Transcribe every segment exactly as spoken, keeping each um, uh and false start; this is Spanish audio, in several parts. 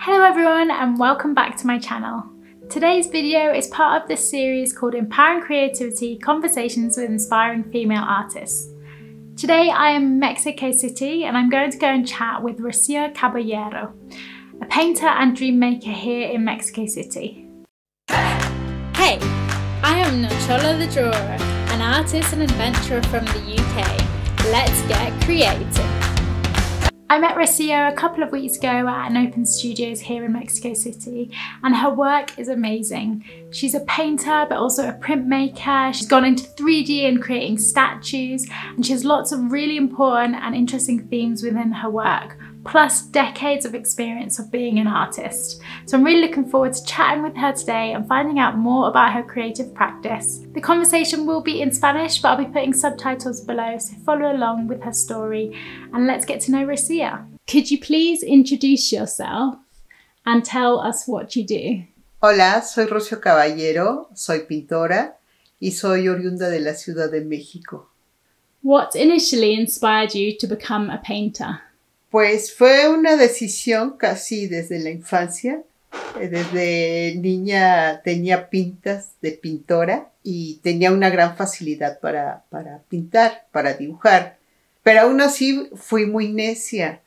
Hello everyone and welcome back to my channel. Today's video is part of this series called Empowering Creativity: Conversations with Inspiring Female Artists. Today I am in Mexico City and I'm going to go and chat with Rocío Caballero, a painter and dream maker here in Mexico City. Hey, I am Nocciola the Drawer, an artist and adventurer from the U K. Let's get creative. I met Rocío a couple of weeks ago at an open studios here in Mexico City, and her work is amazing. She's a painter but also a printmaker. She's gone into three D and creating statues, and she has lots of really important and interesting themes within her work, plus decades of experience of being an artist. So I'm really looking forward to chatting with her today and finding out more about her creative practice. The conversation will be in Spanish, but I'll be putting subtitles below, so follow along with her story and let's get to know Rocío. Could you please introduce yourself and tell us what you do? Hola, soy Rocío Caballero, soy pintora y soy oriunda de la Ciudad de México. What initially inspired you to become a painter? Pues fue una decisión casi desde la infancia. Desde niña tenía pintas de pintora y tenía una gran facilidad para, para pintar, para dibujar. Pero aún así fui muy necia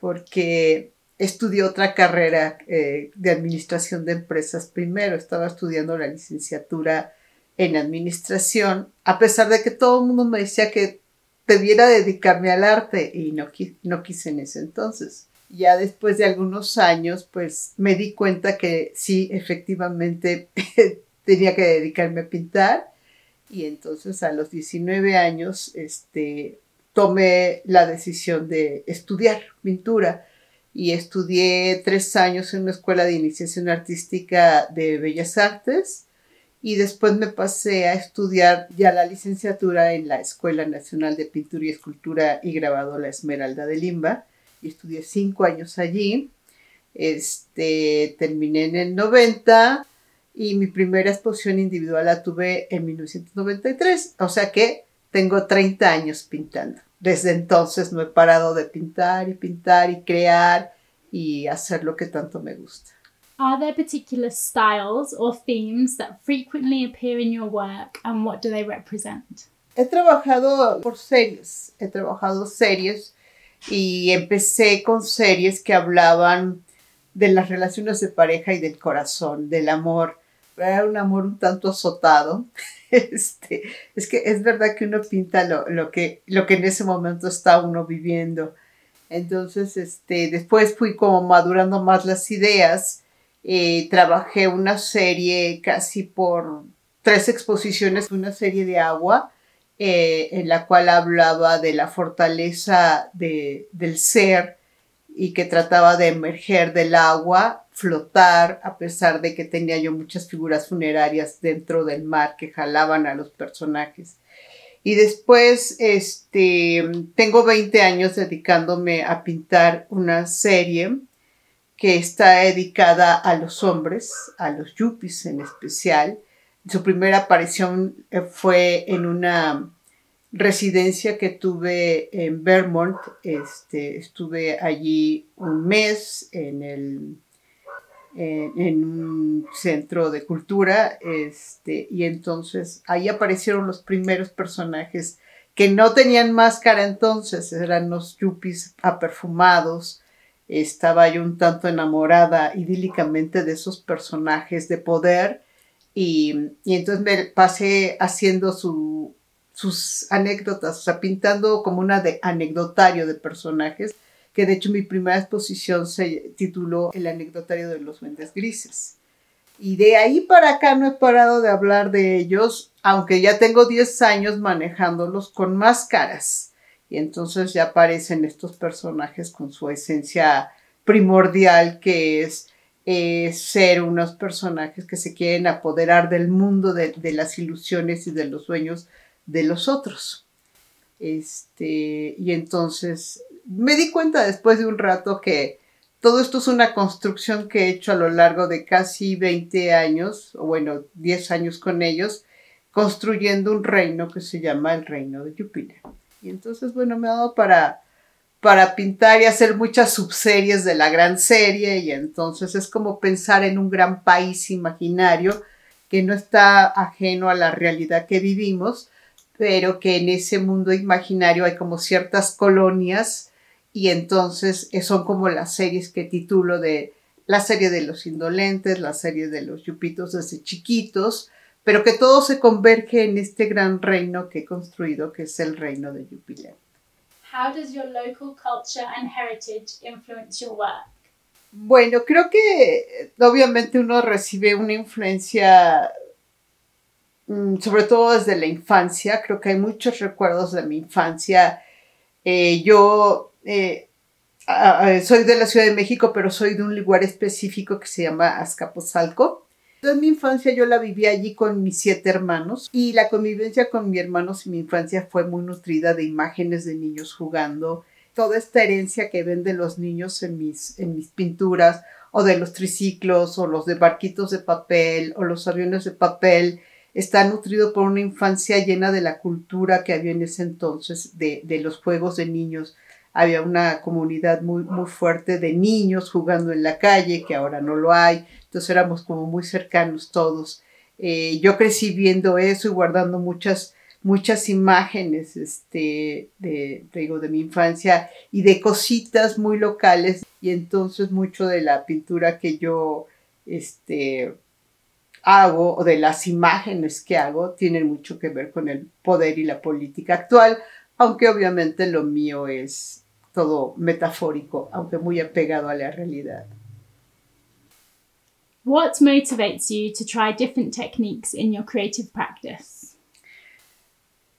porque estudié otra carrera eh, de administración de empresas primero. Estaba estudiando la licenciatura en administración, a pesar de que todo el mundo me decía que debiera dedicarme al arte y no, no quise en ese entonces. Ya después de algunos años, pues me di cuenta que sí, efectivamente tenía que dedicarme a pintar, y entonces a los diecinueve años este, tomé la decisión de estudiar pintura y estudié tres años en una escuela de iniciación artística de Bellas Artes. Y después me pasé a estudiar ya la licenciatura en la Escuela Nacional de Pintura y Escultura y grabado La Esmeralda de Limba. Y estudié cinco años allí. Este, terminé en el noventa y mi primera exposición individual la tuve en mil novecientos noventa y tres. O sea que tengo treinta años pintando. Desde entonces no he parado de pintar y pintar y crear y hacer lo que tanto me gusta. Are there particular styles or themes that frequently appear in your work, and what do they represent? He trabajado por series, he trabajado series y empecé con series que hablaban de las relaciones de pareja y del corazón, del amor. Era un amor un tanto azotado. Este, es que es verdad que uno pinta lo, lo, que, lo que en ese momento está uno viviendo. Entonces, este, después fui como madurando más las ideas. Eh, trabajé una serie casi por tres exposiciones, una serie de agua, eh, en la cual hablaba de la fortaleza de, del ser y que trataba de emerger del agua, flotar, a pesar de que tenía yo muchas figuras funerarias dentro del mar que jalaban a los personajes. Y después este, tengo veinte años dedicándome a pintar una serie que está dedicada a los hombres, a los yuppies en especial. Su primera aparición fue en una residencia que tuve en Vermont. Este, estuve allí un mes en, el, en, en un centro de cultura, este, y entonces ahí aparecieron los primeros personajes que no tenían máscara entonces, eran los yuppies aperfumados. Estaba yo un tanto enamorada idílicamente de esos personajes de poder y, y entonces me pasé haciendo su, sus anécdotas, o sea, pintando como una de anecdotario de personajes, que de hecho mi primera exposición se tituló El anecdotario de los duendes grises. Y de ahí para acá no he parado de hablar de ellos, aunque ya tengo diez años manejándolos con máscaras. Y entonces ya aparecen estos personajes con su esencia primordial, que es eh, ser unos personajes que se quieren apoderar del mundo, de, de las ilusiones y de los sueños de los otros. Este, y entonces me di cuenta después de un rato que todo esto es una construcción que he hecho a lo largo de casi veinte años, o bueno, diez años con ellos, construyendo un reino que se llama el Reino de Júpiter. Y entonces, bueno, me ha dado para, para pintar y hacer muchas subseries de la gran serie, y entonces es como pensar en un gran país imaginario que no está ajeno a la realidad que vivimos, pero que en ese mundo imaginario hay como ciertas colonias, y entonces son como las series que titulo de la serie de los indolentes, la serie de los yupitos desde chiquitos, pero que todo se converge en este gran reino que he construido, que es el reino de Júpiter. How does your local culture and heritage influence your work? Bueno, creo que obviamente uno recibe una influencia, sobre todo desde la infancia. Creo que hay muchos recuerdos de mi infancia. Eh, yo eh, soy de la Ciudad de México, pero soy de un lugar específico que se llama Azcapotzalco. En mi infancia yo la viví allí con mis siete hermanos, y la convivencia con mis hermanos y mi infancia fue muy nutrida de imágenes de niños jugando. Toda esta herencia que ven de los niños en mis, en mis pinturas, o de los triciclos, o los de barquitos de papel, o los aviones de papel, está nutrido por una infancia llena de la cultura que había en ese entonces, de, de los juegos de niños. Había una comunidad muy, muy fuerte de niños jugando en la calle, que ahora no lo hay. Entonces éramos como muy cercanos todos. Eh, yo crecí viendo eso y guardando muchas, muchas imágenes este, de, digo, de mi infancia y de cositas muy locales. Y entonces mucho de la pintura que yo este, hago, o de las imágenes que hago, tienen mucho que ver con el poder y la política actual, aunque obviamente lo mío es todo metafórico, aunque muy apegado a la realidad. What motivates you to try different techniques in your creative practice?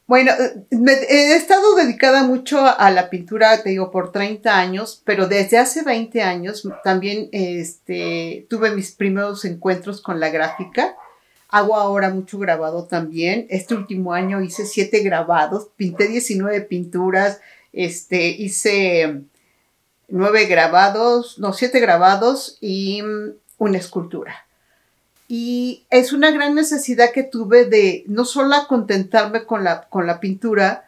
Bueno, me, he estado dedicada mucho a la pintura, te digo, por treinta años, pero desde hace veinte años también este, tuve mis primeros encuentros con la gráfica. Hago ahora mucho grabado también. Este último año hice siete grabados, pinté diecinueve pinturas, este, hice nueve grabados, no, siete grabados y una escultura. Y es una gran necesidad que tuve de no solo contentarme con la, con la pintura,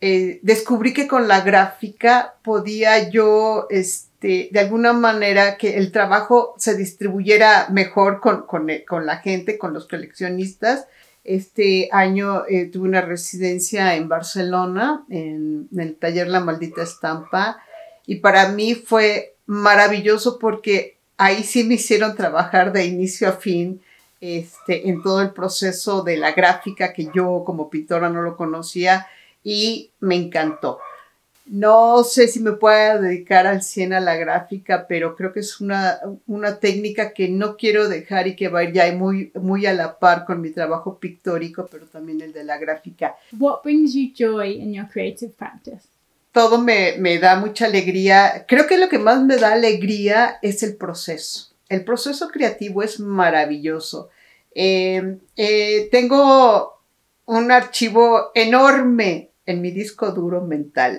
eh, descubrí que con la gráfica podía yo, este, de alguna manera, que el trabajo se distribuyera mejor con, con, con la gente, con los coleccionistas. Este año eh, tuve una residencia en Barcelona, en, en el taller La Maldita Estampa, y para mí fue maravilloso porque ahí sí me hicieron trabajar de inicio a fin este, en todo el proceso de la gráfica, que yo como pintora no lo conocía, y me encantó. No sé si me pueda dedicar al cien a la gráfica, pero creo que es una, una técnica que no quiero dejar y que va ya muy, muy a la par con mi trabajo pictórico, pero también el de la gráfica. What brings you joy in your creative practice? Todo me, me da mucha alegría. Creo que lo que más me da alegría es el proceso. El proceso creativo es maravilloso. Eh, eh, tengo un archivo enorme en mi disco duro mental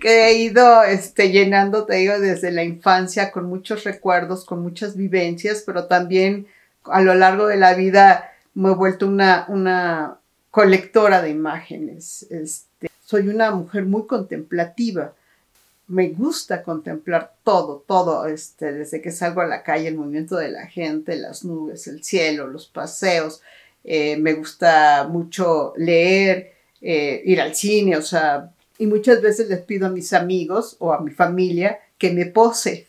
que he ido este, llenando, te digo, desde la infancia, con muchos recuerdos, con muchas vivencias, pero también a lo largo de la vida me he vuelto una, una colectora de imágenes. Este, Soy una mujer muy contemplativa. Me gusta contemplar todo, todo, este, desde que salgo a la calle, el movimiento de la gente, las nubes, el cielo, los paseos. Eh, me gusta mucho leer, eh, ir al cine, o sea, y muchas veces les pido a mis amigos o a mi familia que me pose.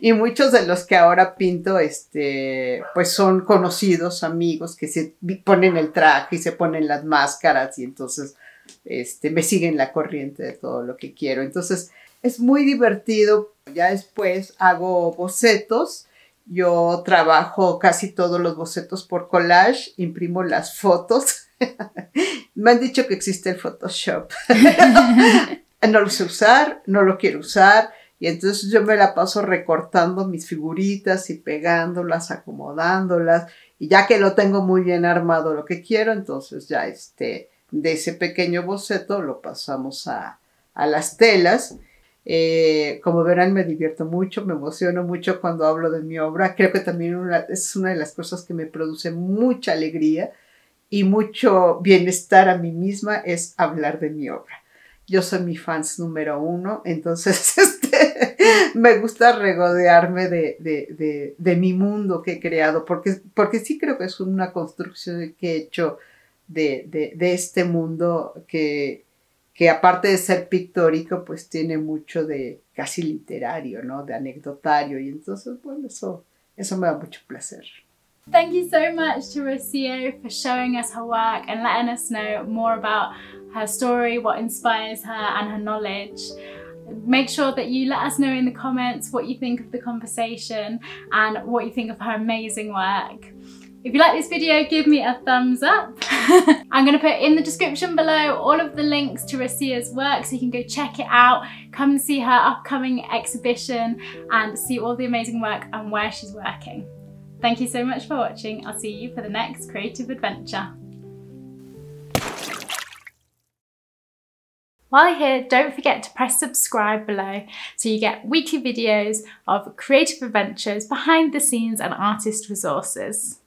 Y muchos de los que ahora pinto, este, pues son conocidos, amigos, que se ponen el traje y se ponen las máscaras, y entonces Este, me siguen la corriente de todo lo que quiero. Entonces es muy divertido. Ya después hago bocetos. Yo trabajo casi todos los bocetos por collage, imprimo las fotos. Me han dicho que existe el Photoshop. No lo sé usar, no lo quiero usar, y entonces yo me la paso recortando mis figuritas y pegándolas, acomodándolas, y ya que lo tengo muy bien armado lo que quiero, entonces ya este... de ese pequeño boceto lo pasamos a, a las telas. Eh, como verán, me divierto mucho, me emociono mucho cuando hablo de mi obra. Creo que también una, es una de las cosas que me produce mucha alegría y mucho bienestar a mí misma, es hablar de mi obra. Yo soy mi fans número uno, entonces este, me gusta regodearme de, de, de, de mi mundo que he creado, porque, porque sí creo que es una construcción que he hecho de, de, de este mundo que, que aparte de ser pictórico, pues tiene mucho de casi literario, ¿no? De anecdotario, y entonces, bueno, eso, eso me da mucho placer. Thank you so much to Rocío for showing us her work and letting us know more about her story, what inspires her and her knowledge. Make sure that you let us know in the comments what you think of the conversation and what you think of her amazing work. If you like this video, give me a thumbs up. I'm going to put in the description below all of the links to Rocío's work so you can go check it out, come and see her upcoming exhibition and see all the amazing work and where she's working. Thank you so much for watching. I'll see you for the next creative adventure. While you're here, don't forget to press subscribe below so you get weekly videos of creative adventures, behind the scenes and artist resources.